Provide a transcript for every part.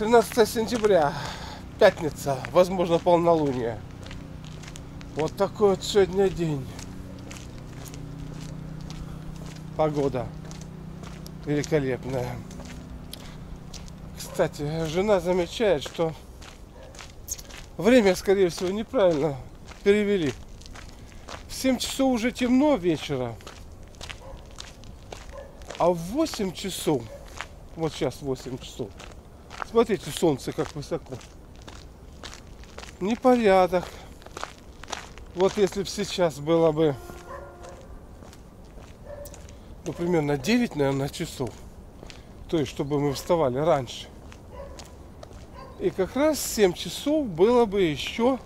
13 сентября, пятница, возможно, полнолуние. Вот такой вот сегодня день. Погода великолепная. Кстати, жена замечает, что время, скорее всего, неправильно перевели. В 7 часов уже темно вечера, а в 8 часов, вот сейчас 8 часов, смотрите, солнце как высоко. Непорядок. Вот если бы сейчас было бы, ну, примерно 9, наверное, часов, то есть чтобы мы вставали раньше. И как раз в 7 часов было бы еще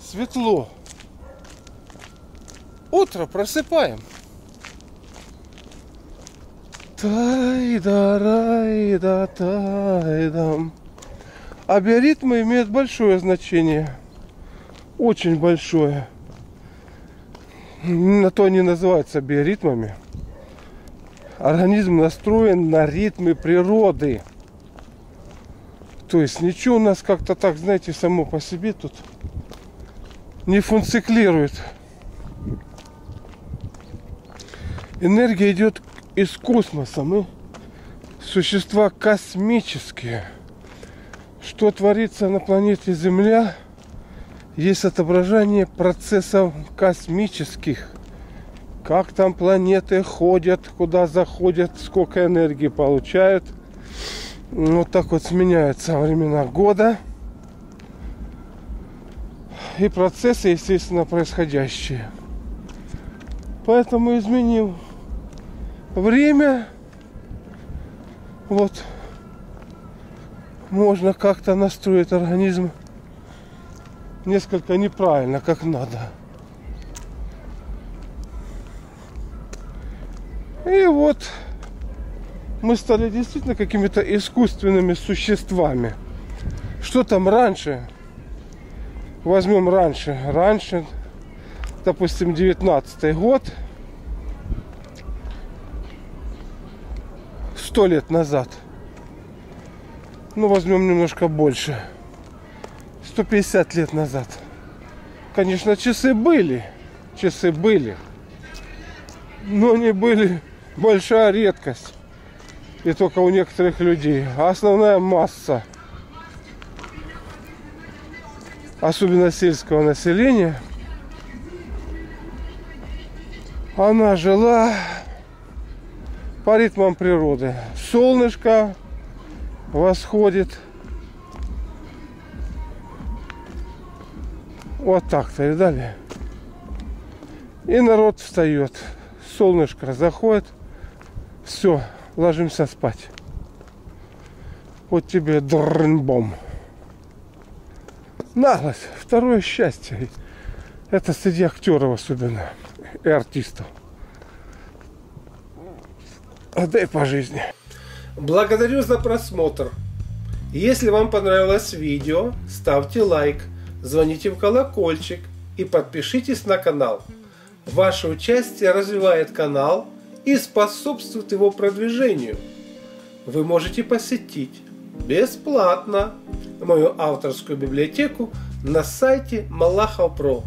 светло. Утро просыпаем. Тайда, тайдам. А биоритмы имеют большое значение. Очень большое. На то они называются биоритмами. Организм настроен на ритмы природы. То есть ничего у нас как-то так, знаете, само по себе тут не функционирует. Энергия идет из космоса. Мы существа космические. Что творится на планете Земля, есть отображение процессов космических. Как там планеты ходят, куда заходят, сколько энергии получают. Вот так вот сменяются времена года и процессы, естественно, происходящие. Поэтому изменил время. Вот можно как-то настроить организм несколько неправильно, как надо. И вот мы стали действительно какими-то искусственными существами. Что там раньше? Возьмем раньше. Раньше, допустим, 19-й год. 100 лет назад. Ну, возьмем немножко больше. 150 лет назад. Конечно, часы были. Часы были. Но они были большая редкость. И только у некоторых людей. А основная масса, особенно сельского населения, она жила по ритмам природы. Солнышко восходит. Вот так-то, видали? И народ встает. Солнышко заходит. Все. Ложимся спать. Вот тебе дрынбом. Наглость. Второе счастье. Это среди актеров особенно. И артистов. Да и по жизни. Благодарю за просмотр. Если вам понравилось видео, ставьте лайк, звоните в колокольчик и подпишитесь на канал. Ваше участие развивает канал и способствует его продвижению. Вы можете посетить бесплатно мою авторскую библиотеку на сайте Малахов Про.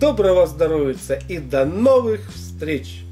Доброго здоровья и до новых встреч!